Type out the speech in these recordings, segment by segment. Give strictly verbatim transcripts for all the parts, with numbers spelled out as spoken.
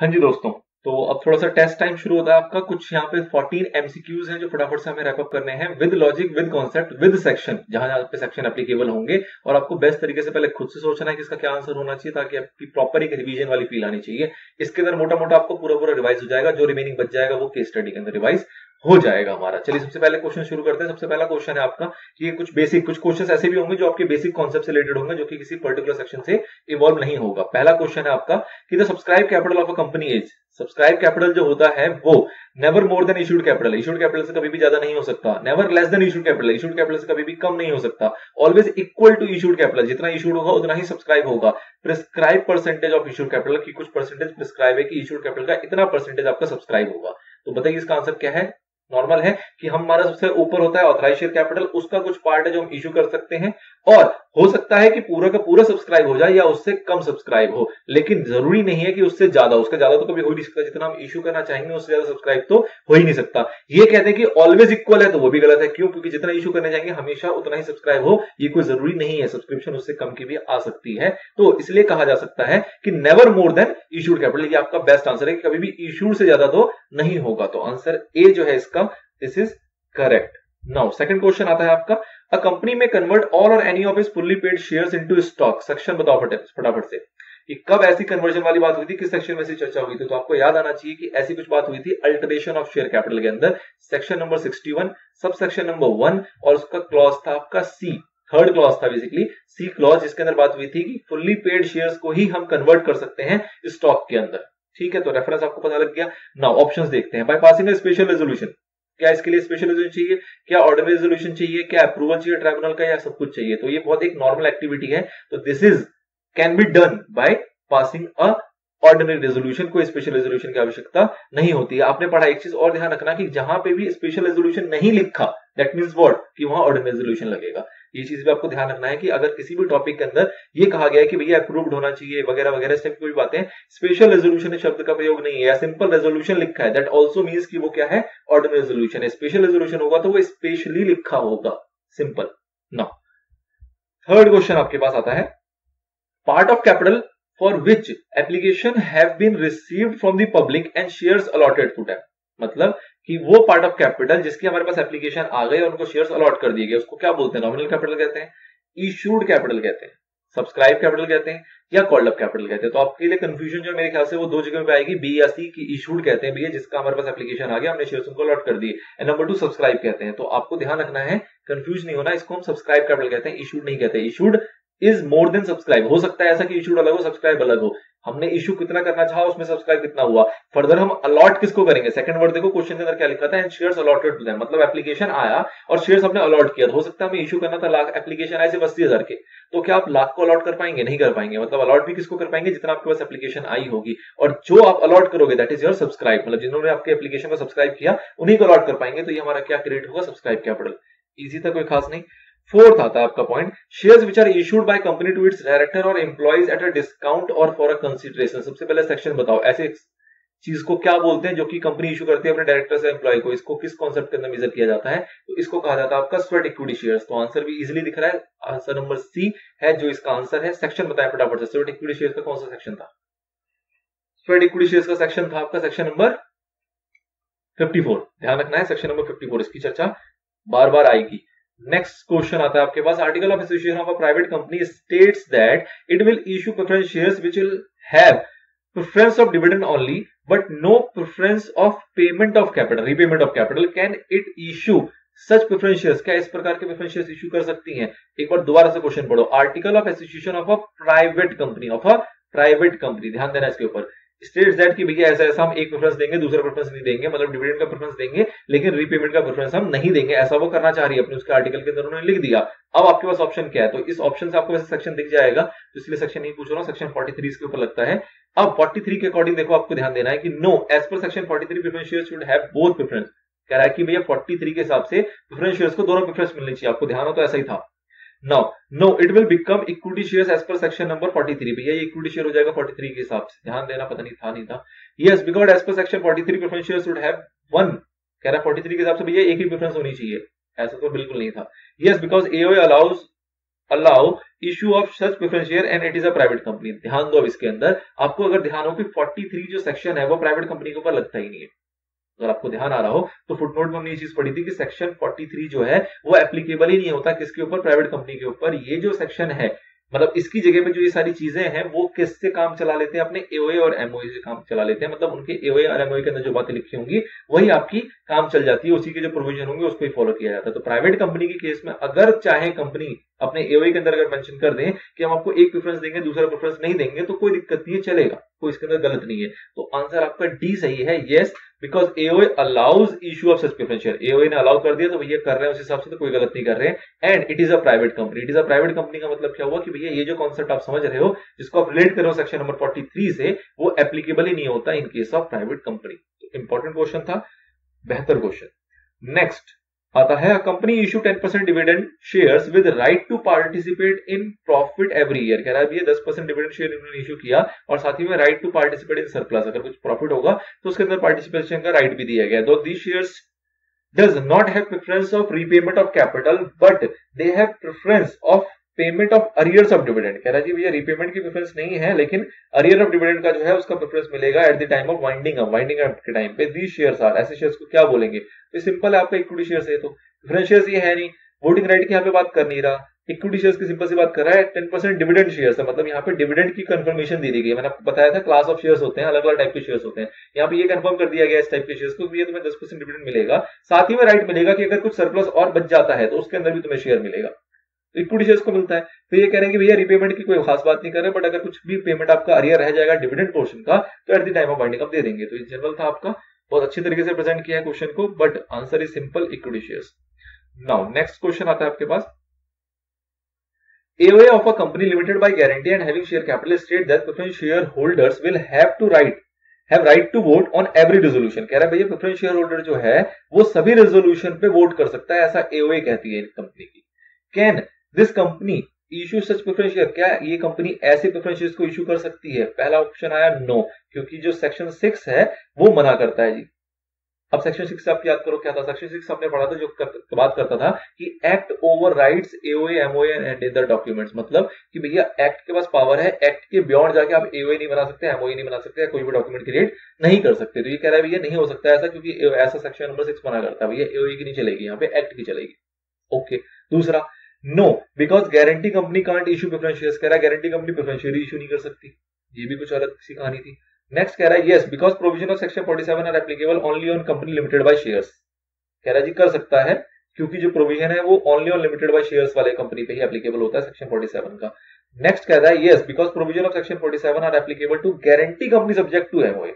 हाँ जी दोस्तों, तो अब थोड़ा सा टेस्ट टाइम शुरू होता है आपका। कुछ यहाँ पे चौदह एमसीक्यूज हैं जो फटाफट से हमें रैप अप करने हैं, with logic, with concept, with section, जहां जहां पे सेक्शन एप्लीकेबल होंगे। और आपको बेस्ट तरीके से पहले खुद से सोचना है कि इसका क्या आंसर होना चाहिए, ताकि आपकी प्रॉपर एक रिवीजन वाली फील आनी चाहिए। इसके अंदर मोटा मोटा आपको पूरा पूरा रिवाइज हो जाएगा, जो रिमेनिंग बच जाएगा वो केस स्टडी के अंदर रिवाइज हो जाएगा हमारा। चलिए सबसे पहले क्वेश्चन शुरू करते हैं। सबसे पहला क्वेश्चन है आपका कि कुछ बेसिक कुछ क्वेश्चन ऐसे भी होंगे जो आपके बेसिक कॉन्सेप्ट से रिलेटेड होंगे, जो कि किसी पर्टिकुलर सेक्शन से इवॉल्व नहीं होगा। पहला क्वेश्चन है आपका कि the subscribe capital of a company is, subscribe capital जो होता है वो never more than issued capital, issued capital से कभी भी ज्यादा नहीं हो सकता। Never less than issued capital, issued capital से कभी भी कम नहीं हो सकता। Always equal to issued capital, जितना इशूड होगा उतना ही सब्सक्राइब होगा। Prescribe percentage of issued capital, की कुछ परसेंटेज प्रिस्क्राइब है कि इशूड कैपिटल का इतना परसेंटेज आपका सब्सक्राइब होगा। तो बताइए इसका आंसर क्या है। नॉर्मल है कि हम हमारा सबसे ऊपर होता है ऑथराइज शेयर कैपिटल, उसका कुछ पार्ट है जो हम इशू कर सकते हैं, और हो सकता है कि पूरा का पूरा सब्सक्राइब हो जाए या उससे कम सब्सक्राइब हो, लेकिन जरूरी नहीं है कि उससे ज्यादा, उसका ज्यादा तो कभी हो ही नहीं सकता। जितना हम इशू करना चाहेंगे उससे ज्यादा सब्सक्राइब तो हो ही नहीं सकता। ये कहते हैं कि ऑलवेज इक्वल है तो वो भी गलत है, क्यों? क्योंकि जितना इशू करने जाएंगे हमेशा उतना ही सब्सक्राइब हो ये कोई जरूरी नहीं है, सब्सक्रिप्शन उससे कम की भी आ सकती है। तो इसलिए कहा जा सकता है कि never more than issued capital, ये आपका बेस्ट आंसर है कि कभी भी इशूड से ज्यादा तो नहीं होगा। तो आंसर ए जो है इसका, this is correct. Now second question आता है आपका, अ कंपनी में कन्वर्ट ऑल और any of its fully paid shares into stock. Section बताओ फटाफट से कि कब ऐसी कन्वर्जन वाली बात हुई थी, किस सेक्शन में ऐसी चर्चा हुई थी। तो आपको याद आना चाहिए कि ऐसी कुछ बात हुई थी अल्टरेशन ऑफ शेयर कैपिटल के अंदर, सेक्शन नंबर इकसठ, सब सेक्शन नंबर वन, और उसका क्लॉज था आपका सी, थर्ड क्लॉज था बेसिकली सी क्लॉज, जिसके अंदर बात हुई थी कि फुल्ली पेड शेयर्स को ही हम कन्वर्ट कर सकते हैं स्टॉक के अंदर। ठीक है, तो रेफरेंस आपको पता लग गया। नाउ ऑप्शंस देखते हैं। बाय पासिंग स्पेशल रेजोल्यूशन, क्या इसके लिए स्पेशल रेजोल्यूशन चाहिए, क्या ऑर्डिनरी रेजोल्यूशन चाहिए, क्या अप्रूवल चाहिए ट्राइब्यूनल का, या सब कुछ चाहिए? तो ये बहुत एक नॉर्मल एक्टिविटी है, तो this is can be done by passing a ordinary resolution. कोई स्पेशल रेजोल्यूशन की आवश्यकता नहीं होती है। आपने पढ़ा एक चीज और ध्यान रखना कि जहां पे भी स्पेशल रेजोल्यूशन नहीं लिखा, दैट मींस व्हाट, कि वहां ऑर्डिनरी रेजोल्यूशन लगेगा। ये चीज भी आपको ध्यान रखना है कि अगर किसी भी टॉपिक के अंदर ये कहा गया है कि भैया अप्रूव्ड होना चाहिए वगैरह वगैरह, इस टाइप की कोई बातें, स्पेशल रेजोल्यूशन शब्द का प्रयोग नहीं है, या सिंपल रेजोल्यूशन लिखा है, दैट ऑल्सो मीन्स कि वो क्या है, ऑर्डिनरी रेजोल्यूशन है। स्पेशल रेजोल्यूशन होगा तो वो स्पेशली लिखा होगा, सिंपल ना। थर्ड क्वेश्चन आपके पास आता है, part of capital For which application have been received from the public and shares allotted to them? मतलब कि वो पार्ट ऑफ कैपिटल जिसकी हमारे पास एप्लीकेशन आ गई और उनको शेयर्स अलॉट कर दिए गए, उसको क्या बोलते हैं? नॉमिनल कैपिटल कहते हैं, इशूड कैपिटल कहते हैं, सब्सक्राइब कैपिटल कहते हैं, या कॉल्ड अप कैपिटल कहते हैं। तो आपके लिए कंफ्यूजन जो मेरे ख्याल से वो दो जगह पे आएगी, बी या सी, की इशूड कहते हैं भैया जिसका हमारे पास एप्लीकेशन आ गया, हमने शेयर्स उनको अलॉट कर दिए, एंड नंबर टू सब्सक्राइब कहते हैं। तो आपको ध्यान रखना है, कंफ्यूज नहीं होना, इसको हम सब्सक्राइब कैपिटल कहते हैं, इशूड नहीं कहते। Issued is more than subscribe, हो सकता है ऐसा कि इशूड अलग हो सब्सक्राइब अलग हो, हमने इशू कितना करना चाहा उसमें सब्सक्राइब कितना हुआ। फर्दर हम अलॉट किसको करेंगे, सेकंड वर्ड देखो क्वेश्चन के अंदर क्या लिखा था, and shares allotted to them, मतलब एप्लीकेशन आया और शेयर्स हमने अलॉट किया। हो सकता है हमें इशू करना था लाख, एप्लीकेशन आए सिर्फ अस्सी हजार के, तो क्या आप लाख को अलॉट कर पाएंगे? नहीं कर पाएंगे। मतलब अलॉट भी किसको कर पाएंगे, जितना आपके पास एप्लीकेशन आई होगी, और जो आप अलॉट करोगे दैट इज योर सब्सक्राइब, मतलब जिन्होंने आपके एप्लीकेशन को सब्सक्राइब किया उन्हीं को अलॉट कर पाएंगे। तो ये हमारा क्या क्रिएट होगा, सब्सक्राइब कैपिटल। इजी था, कोई खास नहीं। फोर्थ आता है आपका point, shares which are issued by company to its director और एम्प्लॉइज एट अ डिस्काउंट और फॉर अ कंसिडरेशन। सबसे पहले सेक्शन बताओ, ऐसे चीज को क्या बोलते हैं जो कि कंपनी इशू करती है अपने डायरेक्टर से एम्प्लॉय को, इसको किस कॉन्सेप्ट के अंदर मेजर किया जाता है? तो इसको कहा जाता है आपका स्वेट इक्विटी शेयर्स। तो आंसर भी इजिली दिख रहा है, आंसर नंबर सी है जो इसका आंसर है। सेक्शन बताया फटाफट से, स्वेट इक्विटी शेयर्स का कौन सा सेक्शन था? स्वेट इक्विटी शेयर्स का सेक्शन था आपका सेक्शन नंबर फिफ्टी फोर, ध्यान रखना है सेक्शन नंबर फिफ्टी फोर, इसकी चर्चा बार बार आएगी। नेक्स्ट क्वेश्चन आता है आपके पास, article of association of a private company states that it will issue preference shares which will have preference of dividend only but no preference of payment of capital, repayment of capital. Can it issue such preference shares, क्या इस प्रकार के preference shares issue कर सकती हैं? एक बार दोबारा से क्वेश्चन पढ़ो, article of association of a private company, of a private company, ध्यान देना इसके ऊपर, स्टेट्स दैट कि भैया ऐसा ऐसा हम एक प्रेफरेंस देंगे, दूसरा प्रेफरेंस नहीं देंगे, मतलब डिविडेंड का प्रेफरेंस देंगे लेकिन रीपेमेंट का प्रेफरेंस हम नहीं देंगे, ऐसा वो करना चाह रही है अपने, उसके आर्टिकल के अंदर उन्होंने लिख दिया। अब आपके पास ऑप्शन क्या है? तो इस ऑप्शन से आपको वैसे सेक्शन दिख जाएगा, तो इसलिए सेक्शन नहीं पूछ रहा हूँ, सेक्शन फोर्टी थ्री इसके ऊपर लगता है। अब फोर्टी थ्री के अकॉर्डिंग देखो, आपको ध्यान देना है कि no as per section forty three preference shares should have both preference, कह रहा है कि भैया फोर्टी थ्री के हिसाब से प्रेफरेंस शेयर्स को दोनों प्रेफरेंस मिलनी चाहिए, आपको ध्यान हो तो ऐसा ही था। Now, no, it will become equity shares as per section number forty-three. भैया ये इक्विटी शेयर हो जाएगा फोर्टी थ्री के हिसाब से, ध्यान देना, पता नहीं था नहीं था। Yes, because as per section forty-three, preference shares should have one. कह रहा है फोर्टी थ्री के हिसाब से भैया एक ही प्रेफरेंस होनी चाहिए, ऐसा तो बिल्कुल नहीं था। Yes, because A O A allows allow issue of such preference share and it is a private company। ध्यान दो अब इसके अंदर, आपको अगर ध्यान हो कि तैंतालीस जो सेक्शन है वो प्राइवेट कंपनी के ऊपर लगता ही नहीं है। अगर आपको ध्यान आ रहा हो तो फुटनोट में हमने ये चीज पढ़ी थी कि सेक्शन तैंतालीस जो है वो एप्लीकेबल ही नहीं होता किसके ऊपर, प्राइवेट कंपनी के ऊपर। ये जो सेक्शन है मतलब इसकी जगह पे जो ये सारी चीजें हैं वो किससे काम चला लेते हैं, अपने एओए और एमओए से काम चला लेते हैं। मतलब उनके एओए और एमओए के अंदर जो बातें लिखी होंगी वही आपकी काम चल जाती है, उसी के जो प्रोविजन होंगे उसको ही फॉलो किया जाता है। तो प्राइवेट कंपनी के केस में अगर चाहे कंपनी अपने एओए के अंदर अगर मेंशन कर दें कि हम आपको एक प्रेफरेंस देंगे दूसरा प्रेफरेंस नहीं देंगे तो कोई दिक्कत नहीं है, चलेगा, कोई इसके अंदर गलत नहीं है। तो आंसर आपका डी सही है, yes, because AOA allows issue of such preference share. AOA ने अलाउ कर दिया तो भैया कर रहे हैं उस हिसाब से, तो कोई गलत नहीं कर रहे हैं। And it is a private company, it is a private company का मतलब क्या हुआ कि भैया ये जो कॉन्सेप्ट आप समझ रहे हो जिसको आप रिलेट कर रहे हो सेक्शन नंबर तैंतालीस से वो एप्लीकेबल ही नहीं होता in case of private company. Important question था, बेहतर क्वेश्चन। नेक्स्ट आता है, company issue ten percent dividend shares with right to participate in profit every year. कह रहा है ये दस परसेंट डिविडेंड शेयर इन्होंने इशू किया और साथ ही में right to participate in surplus, अगर कुछ प्रॉफिट होगा तो उसके अंदर पार्टिसिपेशन का राइट भी दिया गया। दो the shares does not have preference of repayment of capital but they have preference of payment of arrears of dividend. कह रहा है जी भैया रीपेमेंट की प्रेफरेंस नहीं है लेकिन अरियर ऑफ डिविडेंड का जो है उसका प्रेफरेंस मिलेगा at the time of winding up. Winding up के टाइम पे दी शेयर्स आर, ऐसे शेयर्स को क्या बोलेंगे? तो सिंपल है, आपका इक्विटी शेयर्स है तो प्रेफरेंस शेयर्स ये है नहीं, वोटिंग राइट की यहाँ पे बात कर नहीं रहा, इक्विटी शेयर्स की सिंपल सी बात कर रहा है। टेन परसेंट डिविडेंड शेयर्स है मतलब यहाँ पे डिविडेंड की कंफर्मेशन दी दी गई। मैंने आपको बताया था क्लास ऑफ शेयर्स होते हैं, अलग अलग टाइप के शेयर्स होते हैं, यहाँ पे ये कंफर्म कर दिया गया इस टाइप के शेयर्स को भी तुम्हें दस परसेंट डिविडेंड मिलेगा, साथ ही में राइट मिलेगा कि अगर कुछ सरप्लस और बच जाता है तो उसके अंदर भी तुम्हें शेयर मिलेगा, इक्विटी शेयर्स को मिलता है। तो ये कह रहे हैं कि भैया रीपेमेंट की कोई खास बात नहीं कर रहे बट अगर कुछ भी पेमेंट आपका अरियर रह जाएगा डिविडेंड पोर्शन का तो at the time of binding up दे देंगे। तो ये जनरल था आपका, बहुत अच्छी तरीके से प्रेजेंट किया है क्वेश्चन को but answer is simple, equity shares. Now next question आता है आपके पास, AOA of a company limited by guarantee and having share capital state that preference share holders will have to right have right to vote on every resolution. कह रहा है भैया preference share holder जो है वो सभी रेजोल्यूशन पे vote कर सकता है, ऐसा एओए कहती है कंपनी की। Can this company issue such preference share, क्या ये कंपनी ऐसे प्रेफरेंस शेयर्स को इशू कर सकती है? पहला ऑप्शन आया नो, क्योंकि जो सेक्शन सिक्स है वो मना करता है जी। अब सेक्शन सिक्स आप याद करो क्या था, सेक्शन सिक्स आपने पढ़ा था जो कर, बात करता था कि act over rights AOA MOA and other documents. मतलब कि भैया एक्ट के पास पावर है, एक्ट के बियॉन्ड जाके आप एओए नहीं बना सकते, एमओए नहीं बना सकते, कोई भी डॉक्यूमेंट क्रिएट नहीं कर सकते। तो ये कह रहा है भैया नहीं हो सकता ऐसा, क्योंकि ऐसा सेक्शन नंबर सिक्स मना करता है, भैया एओए की नहीं चलेगी, यहाँ पे एक्ट की चलेगी। Okay okay. दूसरा no because guarantee company can't issue preference shares, कह रहा है guarantee company preference share issue नहीं कर सकती, ये भी कुछ अलग सी कहानी थी। नेक्स्ट कह रहा है yes because provision of section सैंतालीस are applicable only on company limited by shares. कह रहा है जी कर सकता है क्योंकि जो प्रोविजन है वो only on limited by shares वाले कंपनी पे ही एप्लीकेबल होता है सेक्शन सैंतालीस का। नेक्स्ट कह रहा है yes because provision of section सैंतालीस are applicable to guarantee company subject to MOA.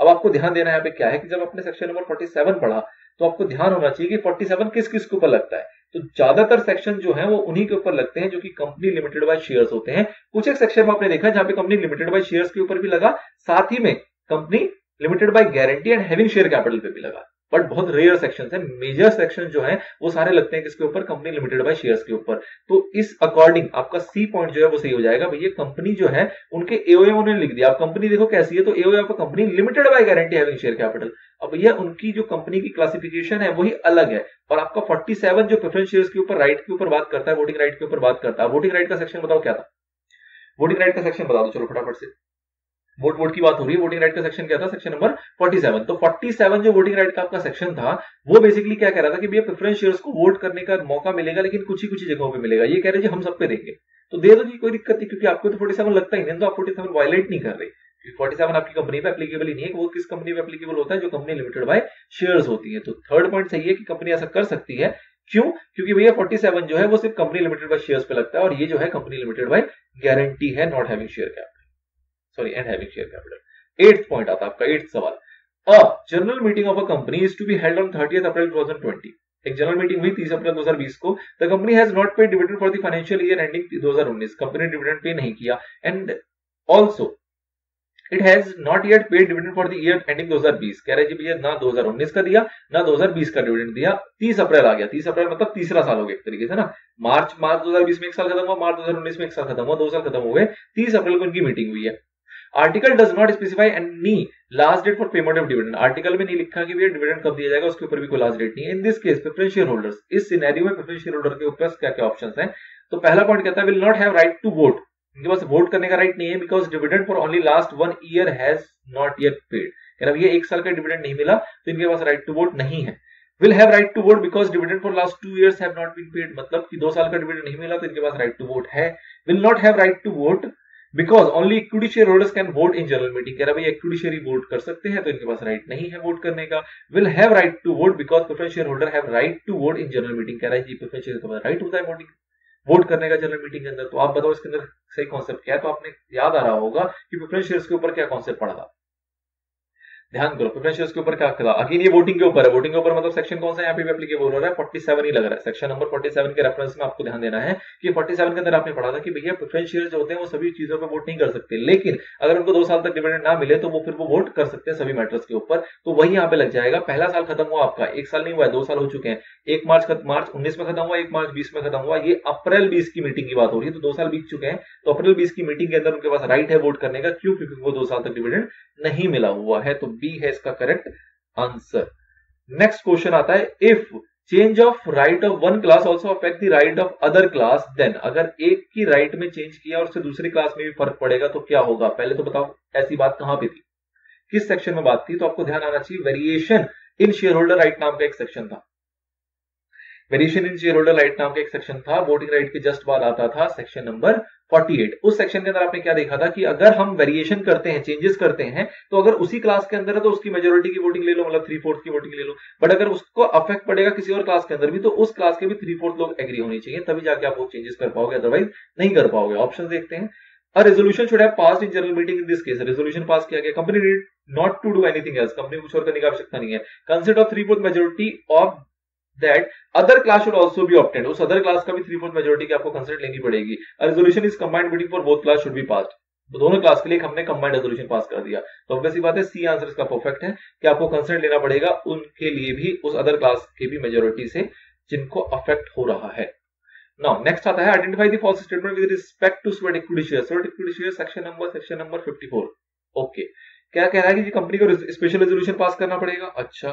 अब आपको ध्यान देना यहाँ पे क्या है कि जब आपने सेक्शन नंबर सैंतालीस पढ़ा तो आपको ध्यान होना चाहिए कि सैंतालीस किस किस के ऊपर लगता है। तो ज्यादातर सेक्शन जो है वो उन्हीं के ऊपर लगते हैं जो कि कंपनी लिमिटेड बाय शेयर्स होते हैं। कुछ एक सेक्शन में आपने देखा जहां पे कंपनी लिमिटेड बाय शेयर्स के ऊपर भी लगा, साथ ही में company limited by guarantee and having share capital पे भी लगा, बट बहुत रेयर सेक्शन है। मेजर सेक्शन जो है वो सारे लगते हैं किसके ऊपर, कंपनी लिमिटेड बाय शेयर्स के ऊपर। तो इस अकॉर्डिंग आपका सी पॉइंट जो है वो सही हो जाएगा। भैया कंपनी जो है उनके एओए उन्होंने लिख दिया, आप कंपनी देखो कैसी है, तो एओए आपका company limited by guarantee having share capital. अब भैया उनकी जो कंपनी की क्लासिफिकेशन है वही अलग है और आपका सैंतालीस जो प्रेफरेंस शेयर्स के ऊपर राइट के ऊपर बात करता है, वोटिंग राइट के ऊपर बात करता है। वोटिंग राइट का सेक्शन बताओ क्या था, वोटिंग राइट का सेक्शन बता दो चलो फटाफट से, वोट वोट की बात हो रही है। वोटिंग राइट का सेक्शन क्या था, सेक्शन नंबर सैंतालीस। तो सैंतालीस जो वोटिंग राइट का आपका सेक्शन था वो बेसिकली क्या कह रहा था कि भैया प्रेफरेंस शेयर्स को वोट करने का मौका मिलेगा लेकिन कुछ ही कुछ जगहों पे मिलेगा। ये कह रहे जी हम सब पे देंगे तो दे दो जी, कोई दिक्कत नहीं, क्योंकि आपको तो सैंतालीस लगता ही नहीं तो आप सैंतालीस वायलेट नहीं कर रहे, क्योंकि सैंतालीस आपकी कंपनी पे एप्लीकेबल ही नहीं है। वो किस कंपनी पे एप्लीकेबल होता है, जो कंपनी लिमिटेड बाय शेयर्स होती है। तो थर्ड पॉइंट सही है कि कंपनी ऐसा कर सकती है, क्यों? क्योंकि भैया सैंतालीस जो है वो सिर्फ कंपनी लिमिटेड बाय शेयर्स पे लगता है और ये जो है कंपनी लिमिटेड बाय गारंटी है, not having share capital sorry and having share capital. Eight point आता है आपका, एट सवाल, a general meeting of a company is to be held on thirtieth April two thousand twenty. एक general meeting हुई तीस अप्रैल दो हज़ार बीस को। The company has not paid dividend for the financial year ending दो हज़ार उन्नीस, कंपनी डिविडेंड पे नहीं किया। And also it has not yet paid dividend for the year ending दो हज़ार बीस। कह रहे जी भैया ना दो हज़ार उन्नीस का दिया ना दो हज़ार बीस का डिविडेंड दिया। तीस अप्रैल आ गया, तीस अप्रैल मतलब तीसरा साल हो गया एक तरीके से ना, मार्च मार्च दो हज़ार बीस में एक साल खत्म हुआ, मार्च दो हज़ार उन्नीस में एक साल खत्म हुआ, दो साल खत्म हो गए। तीस अप्रैल को इनकी मीटिंग हुई है। Article does not specify any last date for payment of dividend, article में नहीं लिखा कि भैया डिविडेंड कब दिया जाएगा, उसके ऊपर भी कोई लास्ट डेट नहीं है। In this case preference share holders, इस सिनेरियो में प्रेफरेंस शेयर होल्डर के ऊपर क्या क्या ऑप्शंस हैं, तो पहला पॉइंट कहता है will not have right to vote, इनके पास वोट करने का राइट नहीं है because dividend for only last one year has not yet paid, अब ये एक साल का डिविडेंड नहीं मिला तो इनके पास राइट टू वोट नहीं है। Will have right to vote because dividend for last two years have not been paid, मतलब कि दो साल का डिविडेंड नहीं मिला तो इनके पास राइट टू वोट है। Will not have right to vote because only equity share holders can vote in general meeting, कह रहा भाई इक्विटी शेयर ही वोट कर सकते हैं तो इनके पास राइट नहीं है वोट करने का। Will have right to vote because preference share holder have right to vote in general meeting, कह रहा है जी प्रेफरेंस शेयर का राइट होता है वोटिंग वोट करने का जनरल मीटिंग के अंदर। तो आप बताओ इसके अंदर सही कॉन्सेप्ट क्या है, तो आपने याद आ रहा होगा कि प्रेफरेंस शेयर्स के ऊपर क्या कॉन्सेप्ट पढ़ा था, ध्यान करो प्रेफरेंस शेयर्स के ऊपर क्या था। अगेन ये वोटिंग के ऊपर है, वोटिंग के ऊपर मतलब सेक्शन कौन सा यहाँ पे भी एप्लीकेबल हो रहा है, सैंतालीस ही लग रहा है, सेक्शन नंबर सैंतालीस के रेफरेंस में आपको ध्यान देना है कि सैंतालीस के अंदर आपने पढ़ा था कि भैया प्रेफरेंस शेयर जो होते हैं वो सभी चीजों पे वोट नहीं कर सकते, लेकिन अगर उनको दो साल तक डिविडेंड ना मिले तो वो फिर वो वोट कर सकते हैं सभी मैटर्स के ऊपर। तो वही यहाँ पे लग जाएगा, पहला साल खत्म हुआ आपका, एक साल नहीं हुआ है, दो साल हो चुके हैं, एक मार्च मार्च उन्नीस में खत्म हुआ, एक मार्च बीस में खत्म हुआ, ये अप्रैल बीस की मीटिंग की बात हो रही है, तो दो साल बीत चुके हैं, तो अप्रैल बीस की मीटिंग के अंदर उनके पास राइट है वोट करने का, क्यों, क्योंकि वो दो साल तक डिविडेंड नहीं मिला हुआ है। तो बी है इसका करेक्ट आंसर। नेक्स्ट क्वेश्चन आता है if change of right of one class also affect the right of other class then, अगर एक की राइट में चेंज किया और उससे दूसरी क्लास में भी फर्क पड़ेगा तो क्या होगा। पहले तो बताओ ऐसी बात कहां पे थी, किस सेक्शन में बात थी, तो आपको ध्यान आना चाहिए variation in share holder right नाम का एक सेक्शन था, variation in share holder right नाम का एक सेक्शन था, वोटिंग राइट के जस्ट बाद आता था सेक्शन नंबर अड़तालीस। उस सेक्शन के अंदर आपने क्या देखा था कि अगर हम वेरिएशन करते हैं, चेंजेस करते हैं, तो अगर उसी क्लास के अंदर है तो उसकी मेजोरिटी की वोटिंग ले लो, मतलब थ्री फोर्थ की वोटिंग ले लो, बट अगर उसको अफेक्ट पड़ेगा किसी और क्लास के अंदर भी तो उस क्लास के भी थ्री फोर्थ लोग एग्री होने चाहिए, तभी जाके आप वो चेंजेस कर पाओगे, अदरवाइज नहीं कर पाओगे। ऑप्शन देखते हैं, a resolution should have passed in general meeting, in this case resolution pass किया गया, company need not to do anything else, company कुछ और करने की आवश्यकता नहीं है, consent of three fourth majority of That other class should also be obtained. उस other class का भी three fourth majority की आपको consent लेनी पड़ेगी। A resolution is combined meeting for both class should be passed. तो दोनों क्लास के लिए हमने combined resolution पास कर दिया। तो obviously बात है C आंसर इसका परफेक्ट है कि आपको consent लेना पड़ेगा उनके लिए भी, उस other class के भी majority से जिनको अफेक्ट हो रहा है। Now next आता है identify the false statement with respect to sweat equity share, sweat equity share section number section number चौवन। ओके, क्या कह रहा है कि कंपनी को स्पेशल रेजोल्यूशन पास करना पड़ेगा। अच्छा,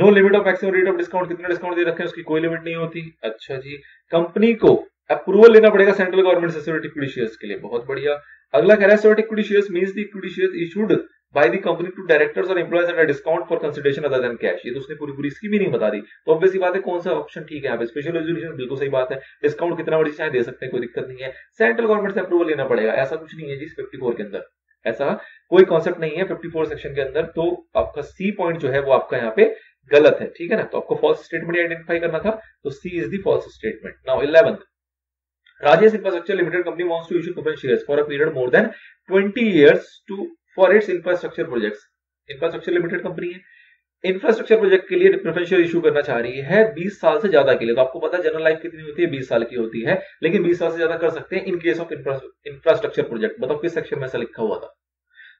no limit of maximum rate of discount, कितना डिस्काउंट दे रखे हैं उसकी कोई लिमिट नहीं होती। अच्छा जी, कंपनी को अप्रूवल लेना पड़ेगा सेंट्रल गवर्नमेंट से स्वेट इक्विटी शेयर्स के लिए, बहुत बढ़िया। अगला कह रहा है sweat equity shares means the equity shares issued by the company to directors और employees at a discount for consideration other than cash, ये तो उसने पूरी पूरी स्कीम ही नहीं बता दी। तो ऑब्वियस सी बात है कौन सा ऑप्शन ठीक है यहाँ पे, स्पेशल रेजोल्यूशन बिल्कुल सही बात है, डिस्काउंट कितना मर्जी चाहे दे सकते हैं, कोई दिक्कत नहीं है, सेंट्रल गवर्नमेंट से अप्रूवल लेना पड़ेगा, ऐसा कुछ नहीं है जी चौवन के अंदर, ऐसा कोई कॉन्सेप्ट नहीं है चौवन सेक्शन के अंदर। तो आपका सी पॉइंट जो है वो आपका यहाँ पे गलत है, ठीक है ना। तो आपको फॉल्स स्टेटमेंट आइडेंटिफाई करना था, तो C is the false statement. Now eleventh, Rajesh infrastructure limited company wants to issue preference shares for a period more than twenty years to for its infrastructure projects, infrastructure limited company है, infrastructure project के लिए preference share issue करना चाह रही है बीस साल से ज्यादा के लिए। तो आपको पता है जनरल लाइफ कितनी होती है, बीस साल की होती है, लेकिन बीस साल से ज्यादा कर सकते हैं in case of infrastructure project. बताओ किस सेक्शन में ऐसा लिखा हुआ था,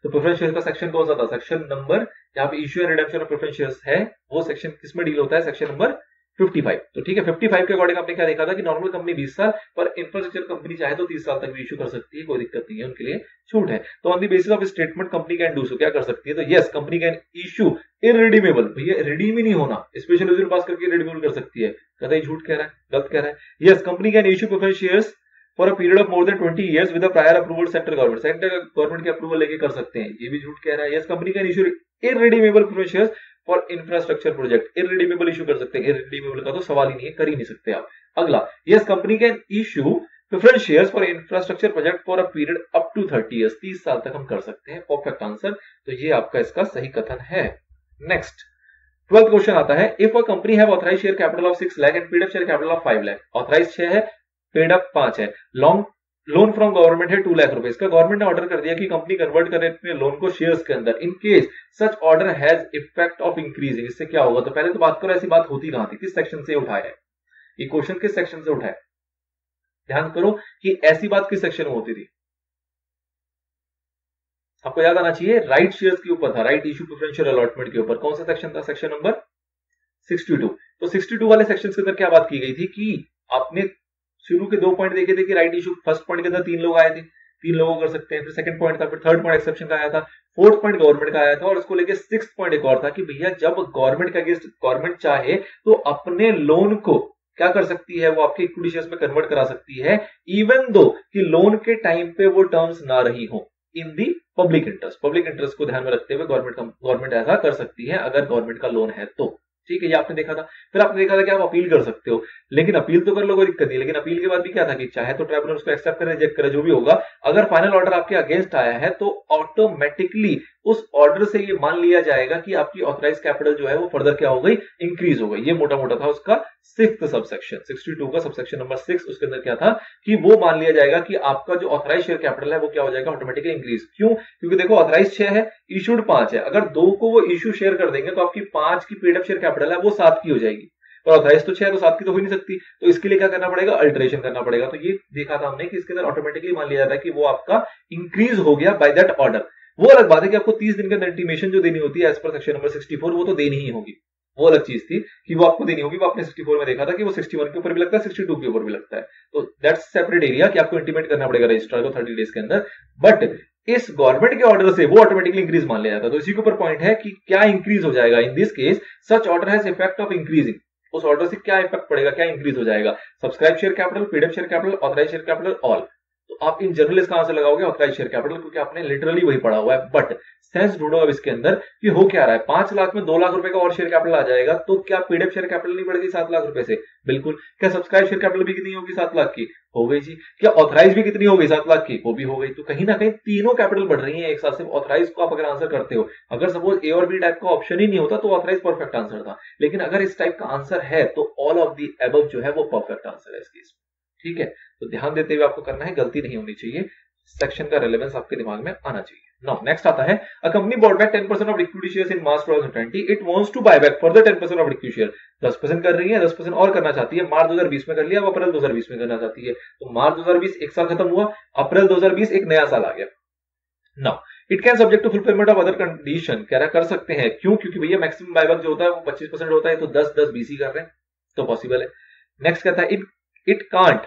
तो प्रेफरेंस शेयर का सेक्शन कौन सा था, सेक्शन नंबर जहां पे issue and redemption of preference shares है वो सेक्शन किसमें डील होता है, सेक्शन नंबर पचपन। तो ठीक है, पचपन के अकॉर्डिंग आपने क्या देखा था कि नॉर्मल कंपनी बीस साल पर इंफ्रास्ट्रक्चर कंपनी चाहे तो तीस साल तक भी इश्यू कर सकती है, कोई दिक्कत नहीं है, उनके लिए छूट है। तो on the basis of statement company can do so, क्या कर सकती है, तो yes company can issue irredeemable, भैया रिडीम ही नहीं होना, स्पेशल रेजोल्यूशन पास करके रिडीमेबल कर सकती है, कहता है झूठ कह रहा है, गलत कह रहा है। Yes company can issue preference shares for a period of more than twenty years with a prior approval central government, central government के अप्रूवल लेके कर सकते हैं, ये भी झूठ कह रहा है। Yes company can issue irredeemable preference shares for infrastructure project, irredeemable issue कर सकते हैं, इररिडीमेबल का तो सवाल ही नहीं है, कर ही नहीं सकते आप। अगला, yes company can issue preference shares for infrastructure project for a period up to thirty years, तीस साल तक हम कर सकते हैं, परफेक्ट आंसर। तो ये आपका इसका सही कथन है। नेक्स्ट ट्वेल्थ क्वेश्चन आता है, if a company have authorised share capital of six lakh and paid up share capital of five lakh, authorized छह है, पेड अप पांच है, लॉन्ग लोन फ्रॉम गवर्नमेंट है टू लाख रुपए, इसका गवर्नमेंट ने ऑर्डर कर दिया कि कंपनी कन्वर्ट करे अपने लोन को शेयर्स के अंदर, in case such order has effect of increasing, इससे क्या होगा। तो पहले तो बात करो ऐसी बात होती कहां थी, किस सेक्शन से उठाया है ये क्वेश्चन, किस सेक्शन से उठाया, ध्यान करो कि ऐसी बात किस सेक्शन में होती थी, आपको याद आना चाहिए राइट शेयर्स के ऊपर था, राइट इशू प्रेफरेंशियल अलॉटमेंट के ऊपर, कौन सा सेक्शन था, सेक्शन नंबर बासठ। तो बासठ वाले सेक्शन के अंदर क्या बात की गई थी कि आपने शुरू के दो पॉइंट देखे थे कि राइट इशू फर्स्ट पॉइंट के अंदर तीन लोग आए थे, तीन लोगों कर सकते हैं, फिर सेकंड पॉइंट था, फिर थर्ड पॉइंट एक्सेप्शन का आया था, फोर्थ पॉइंट गवर्नमेंट का आया था, और उसको लेके सिक्स्थ पॉइंट एक और था कि भैया जब गवर्नमेंट का अगेंस्ट गवर्नमेंट चाहे तो अपने लोन को क्या कर सकती है, वो आपके इक्विटी शेयर्स में कन्वर्ट करा सकती है, इवन दो कि लोन के टाइम पे वो टर्म्स ना रही हो in the public interest. Public interest को ध्यान में रखते हुए गवर्नमेंट गवर्नमेंट ऐसा कर सकती है अगर गवर्नमेंट का लोन है तो। ठीक है, ये आपने देखा था। फिर आपने देखा था कि आप अपील कर सकते हो, लेकिन अपील तो कर लो, कोई दिक्कत नहीं, लेकिन अपील के बाद भी क्या था कि चाहे तो ट्राइब्यूनल उसको एक्सेप्ट करे, रिजेक्ट करे, जो भी होगा, अगर फाइनल ऑर्डर आपके अगेंस्ट आया है तो ऑटोमेटिकली उस ऑर्डर से ये मान लिया जाएगा कि आपकी ऑथराइज कैपिटल जो है वो फर्दर क्या हो गई, इंक्रीज हो गई। ये मोटा मोटा था उसका सिक्स्थ सबसेक्शन, सिक्सटी टू का सबसेक्शन नंबर सिक्स। उसके अंदर क्या था कि वो मान लिया जाएगा कि आपका जो ऑथराइज शेयर कैपिटल है वो क्या हो जाएगा, ऑटोमेटिकली इंक्रीज। क्यों? क्योंकि देखो ऑथराइज छह है, इशूड पांच है, अगर दो को वो इशू शेयर कर देंगे तो आपकी पांच की पेड अप शेयर कैपिटल है वो सात की हो जाएगी, और ऑथराइज तो छह है तो सात की तो हो नहीं सकती, तो इसके लिए क्या करना पड़ेगा, अल्टरेशन करना पड़ेगा। तो ये देखा था हमने कि इसके अंदर ऑटोमेटिकली मान लिया जाता है कि वो आपका इंक्रीज हो गया बाय दैट ऑर्डर। वो अलग बात है कि आपको तीस दिन के अंदर इंटीमेशन जो देनी होती है as per section number sixty four, वो तो देनी ही होगी, वो अलग चीज थी कि वो आपको देनी होगी। वो आपने सिक्सटी फोर में देखा था कि वो सिक्सटी वन के ऊपर भी लगता है, सिक्सटी टू के ऊपर भी लगता है, तो दैट्स सेपरेट एरिया कि आपको इंटीमेट करना पड़ेगा रजिस्ट्रार को थर्टी डेज के अंदर। बट इस गवर्नमेंट के ऑर्डर से वो ऑटोमेटिकली इंक्रीज मान लिया जाता है। तो इसी के ऊपर पॉइंट है कि क्या इंक्रीज हो जाएगा in this case, such order has effect of increasing, उस ऑर्डर से क्या इफेक्ट पड़ेगा, क्या इंक्रीज हो जाएगा, subscribe share capital, paid up share capital, authorise share capital, all. तो आप इन जनरल इसका आंसर लगाओगे ऑथराइज शेयर कैपिटल, क्योंकि आपने लिटरली वही पढ़ा हुआ है। बट सेंस ढूंढो अब इसके अंदर कि हो क्या रहा है, पांच लाख में दो लाख रुपए का और शेयर कैपिटल आ जाएगा तो क्या पेडअप शेयर कैपिटल नहीं बढ़ेगी सात लाख रुपए से? बिल्कुल। क्या सब्सक्राइब शेयर कैपिटल भी कितनी होगी, सात लाख की हो गई जी। क्या ऑथराइज भी कितनी हो गई, सात लाख की, वो भी हो गई। तो कहीं ना कहीं तीनों कैपिटल बढ़ रही है एक साथ। सिर्फ ऑथराइज को आप अगर आंसर करते हो, अगर सपोज ए और बी टाइप का ऑप्शन ही नहीं होता तो ऑथराइज परफेक्ट आंसर था, लेकिन अगर इस टाइप का आंसर है तो ऑल ऑफ दी अबव जो है वो परफेक्ट आंसर है इस केस में। ठीक है, तो ध्यान देते हुए आपको करना है, गलती नहीं होनी चाहिए, सेक्शन का रेलेवेंस आपके दिमाग में आना चाहिए। नाउ नेक्स्ट आता है, a company bought back ten percent of equity shares in March twenty twenty, it wants to buy back further ten percent of equity share. दस परसेंट कर रही है, दस परसेंट और करना चाहती है। मार्च दो हज़ार बीस में कर लिया, अब अप्रैल दो हज़ार बीस में करना चाहती है। तो मार्च दो हज़ार बीस एक साल खत्म हुआ, अप्रैल दो हज़ार बीस एक नया साल आ गया। Now it can subject to fulfilment of other condition, कह रहा कर सकते हैं। क्यों? क्योंकि भैया मैक्सिमम बायबैक जो होता है वो पच्चीस परसेंट होता है, तो दस दस बीस ही कर रहे हैं, तो पॉसिबल है। नेक्स्ट कहता है it It can't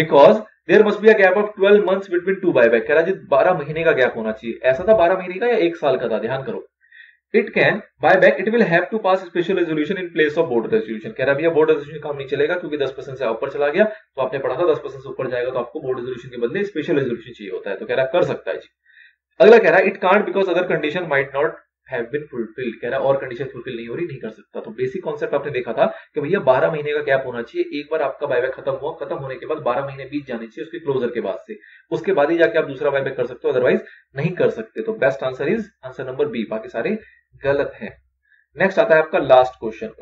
because there must be a gap of twelve months between two buyback. कह रहा जी बारह महीने का गैप होना चाहिए। ऐसा था बारह महीने का या एक साल का था, ध्यान करो। It can buy back, it will have to pass special resolution in place of board resolution. कह रहा भैया बोर्ड रेजोल्यूशन काम नहीं चलेगा क्योंकि दस परसेंट से ऊपर चला गया, तो आपने पढ़ा था दस परसेंट से ऊपर जाएगा तो आपको बोर्ड रेजोल्यूशन के बदले स्पेशल रेजोल्यूशन चाहिए होता है, तो कह रहा कर सकता है जी। अगला कह रहा है it can't because other condition might not have been fulfilled, कह रहा और कंडीशन फुलफिल नहीं हो रही, नहीं कर सकता। तो बेसिक कॉन्सेप्ट आपने देखा था कि भैया बारह महीने का गैप होना चाहिए, एक बार आपका बायबैक खत्म हुआ, खत्म होने के बाद बारह महीने बीत जाने चाहिए उसके क्लोजर के बाद से, उसके बाद ही जाके आप दूसरा बायबैक कर सकते हो, अदरवाइज नहीं कर सकते। तो best answer is answer number B, बाकी सारे गलत है। नेक्स्ट आता है आपका लास्ट क्वेश्चन,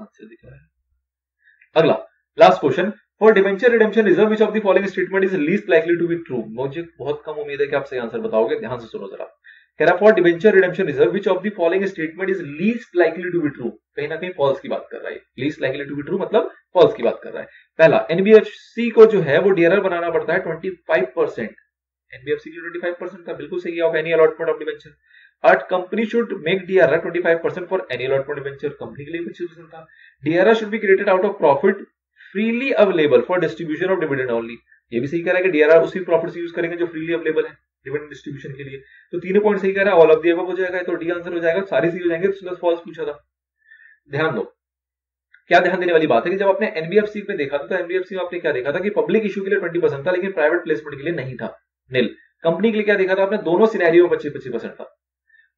आंसर दिखा है अगला last question. For debenture redemption reserve which of the following statement is least likely to be true, मुझे बहुत कम उम्मीद है कि आप सही आंसर बताओगे, ध्यान से सुनो जरा। कह रहा for debenture redemption reserve which of the following statement is least likely to be true, कहीं ना कहीं फॉल्स की बात कर रहा है, least likely to be true मतलब फॉल्स की बात कर रहा है। पहला, एनबीएफसी को जो है वो डीआरआर बनाना पड़ता है ट्वेंटी फाइव परसेंट, एनबीएफसी की ट्वेंटी फाइव परसेंट का बिल्कुल सही है, of any allotment of debenture. आठ, company should make DRR twenty five percent for any allotment debenture, company के लिए पच्चीस परसेंट था। DRR should be created out of profit freely available for distribution of dividend only, ये भी सही कह रहा है कि डीआरआर उसी प्रॉफिट से यूज करेंगे जो फ्रीली अवेलेबल है डिविडेंड डिस्ट्रीब्यूशन के लिए। तो तीनों पॉइंट सही कह रहा है, ऑल ऑफ द अबव हो जाएगा, तो डी आंसर हो जाएगा, सारे सही हो जाएंगे। तो फॉल्स पूछा था, ध्यान दो। क्या ध्यान देने वाली बात है कि जब आपने एनबीएफसी में देखा था तो एनबीएफसी में आपने क्या देखा था कि पब्लिक इशू के लिए ट्वेंटी परसेंट था लेकिन प्राइवेट प्लेसमेंट के लिए नहीं था, निल। कंपनी के लिए क्या देखा था आपने, दोनों सिनेरियो में पच्चीस पच्चीस परसेंट था,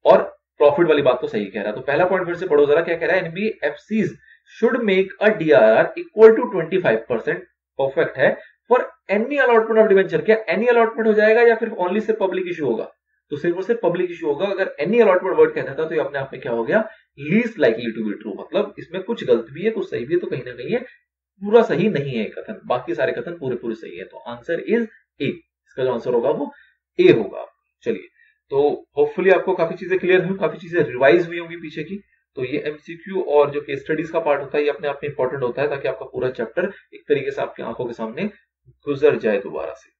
और प्रॉफिट वाली बात तो सही कह रहा। तो पहला पॉइंट फिर से पढ़ो जरा, क्या कह रहा है, NBFC should make a DRR equal to twenty five percent, perfect है, for any allotment of debenture. क्या एनी अलॉटमेंट हो जाएगा या फिर ओनली सिर्फ पब्लिक इशू होगा? तो सिर्फ और सिर्फ पब्लिक इशू होगा। अगर एनी अलॉटमेंट वर्ड कहना था तो ये अपने आप में क्या हो गया, least likely to be true, मतलब इसमें कुछ गलत भी है कुछ सही भी है, तो कहीं ना कहीं पूरा सही नहीं है कथन, बाकी सारे कथन पूरे पूरे सही है। तो आंसर इज ए, इसका जो आंसर होगा वो ए होगा। चलिए, तो होपफुली आपको काफी चीजें क्लियर हुई, काफी चीजें रिवाइज हुई होंगी पीछे की। तो ये एमसीक्यू और जो केस स्टडीज का पार्ट होता है ये अपने आप में इंपॉर्टेंट होता है ताकि आपका पूरा चैप्टर एक तरीके से आपकी आंखों के सामने गुजर जाए दोबारा से।